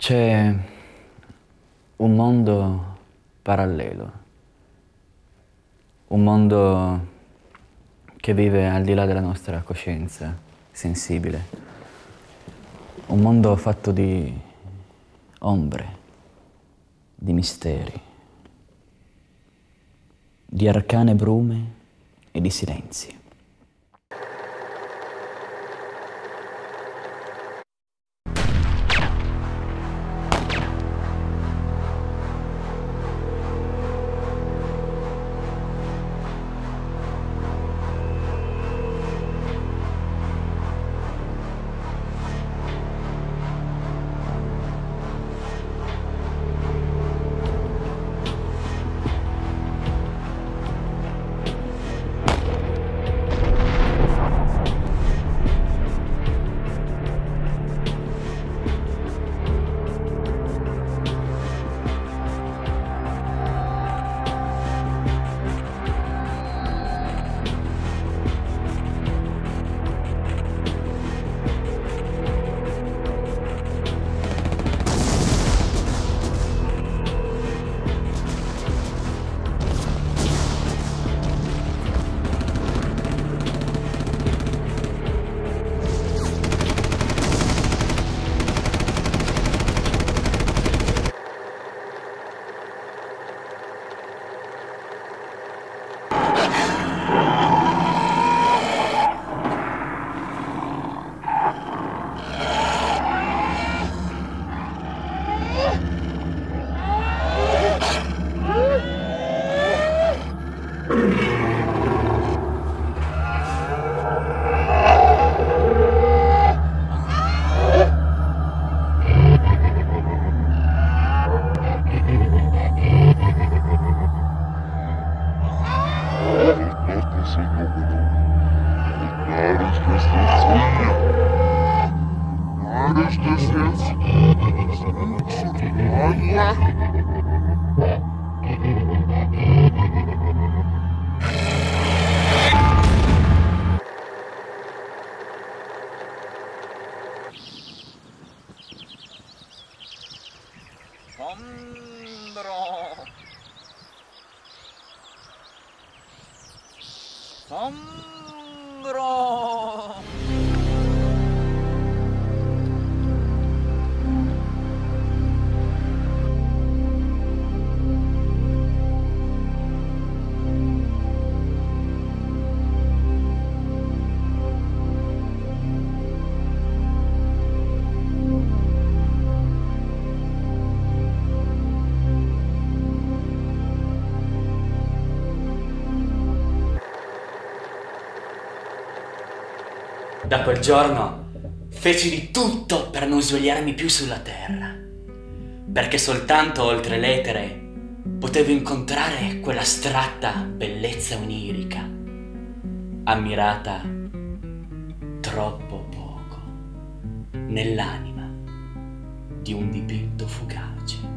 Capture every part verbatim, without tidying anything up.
C'è un mondo parallelo, un mondo che vive al di là della nostra coscienza sensibile, un mondo fatto di ombre, di misteri, di arcane brume e di silenzi. Da quel giorno feci di tutto per non svegliarmi più sulla terra, perché soltanto oltre l'etere potevo incontrare quella astratta bellezza onirica, ammirata troppo poco nell'anima di un dipinto fugace.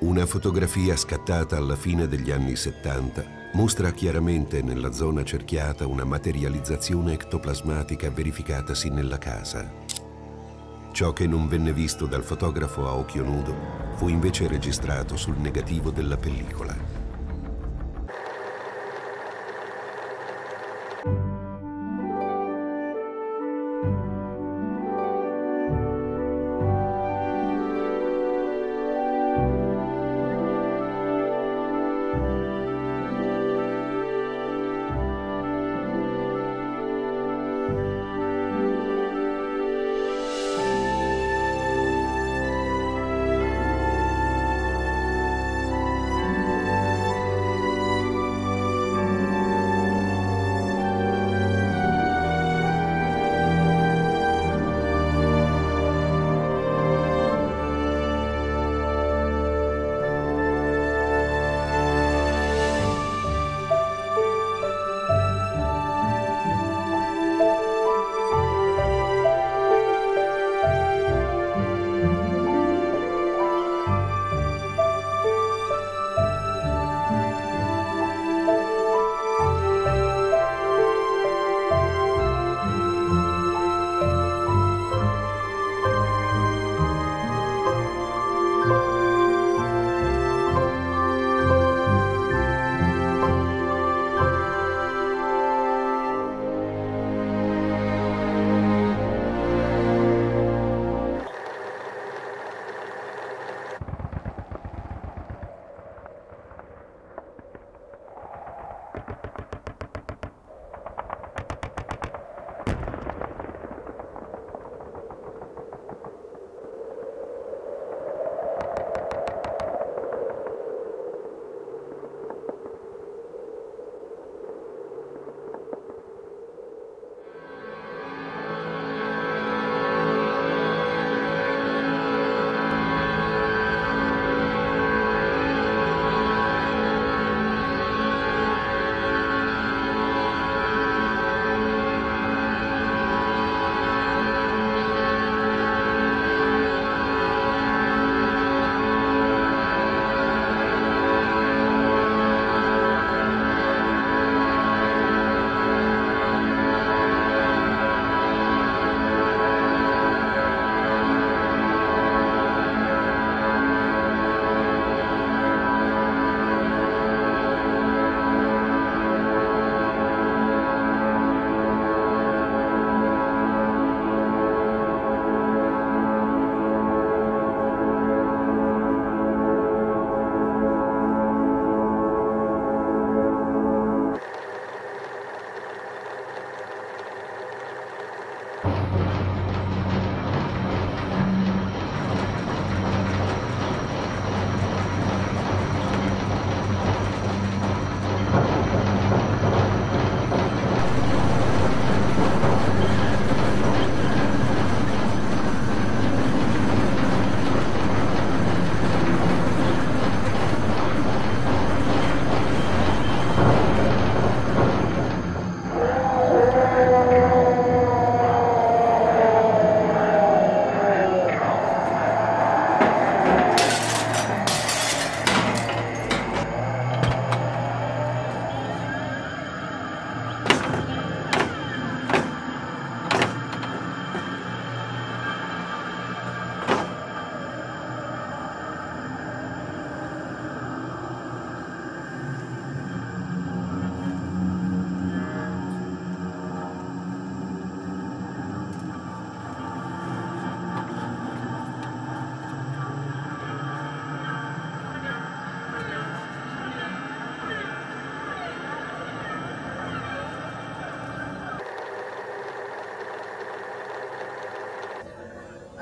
Una fotografia scattata alla fine degli anni settanta mostra chiaramente nella zona cerchiata una materializzazione ectoplasmatica verificatasi nella casa. Ciò che non venne visto dal fotografo a occhio nudo fu invece registrato sul negativo della pellicola.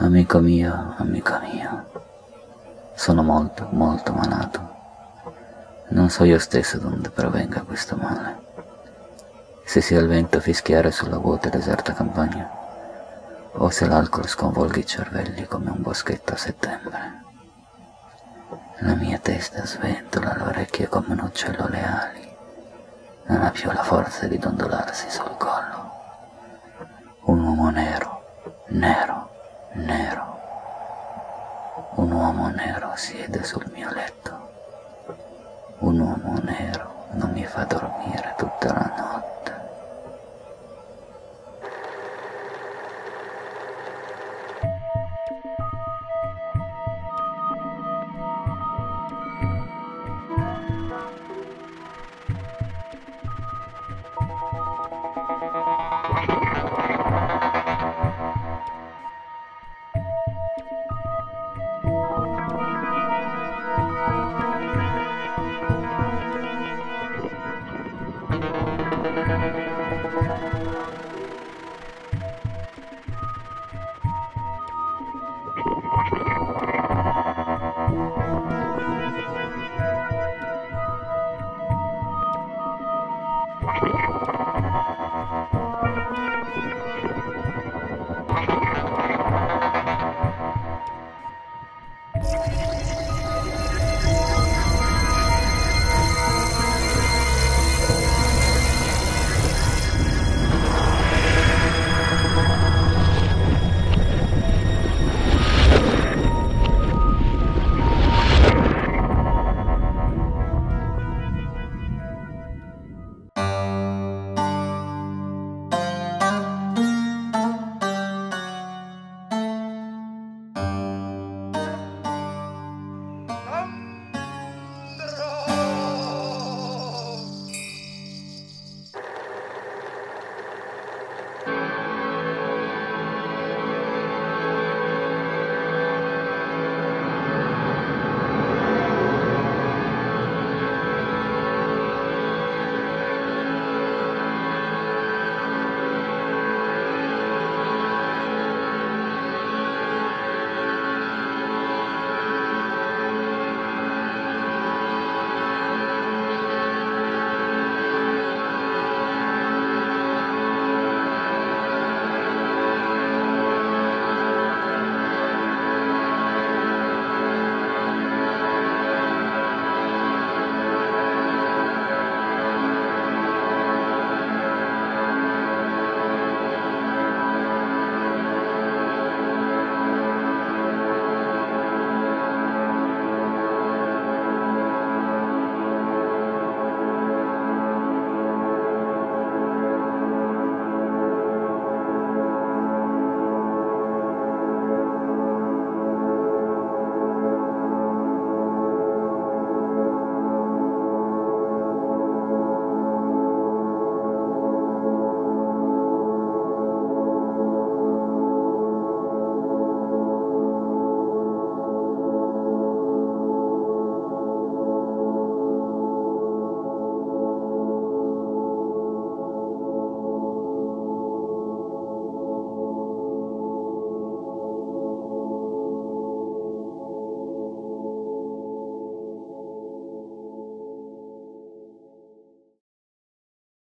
Amico mio, amico mio, sono molto, molto malato. Non so io stesso donde provenga questo male, se sia il vento a fischiare sulla vuota e deserta campagna, o se l'alcol sconvolga i cervelli come un boschetto a settembre. La mia testa sventola, le orecchie come un uccello le ali, non ha più la forza di dondolarsi sul collo. Un uomo nero, nero, nero, un uomo nero siede sul mio letto. Un uomo nero non mi fa dormire tutta la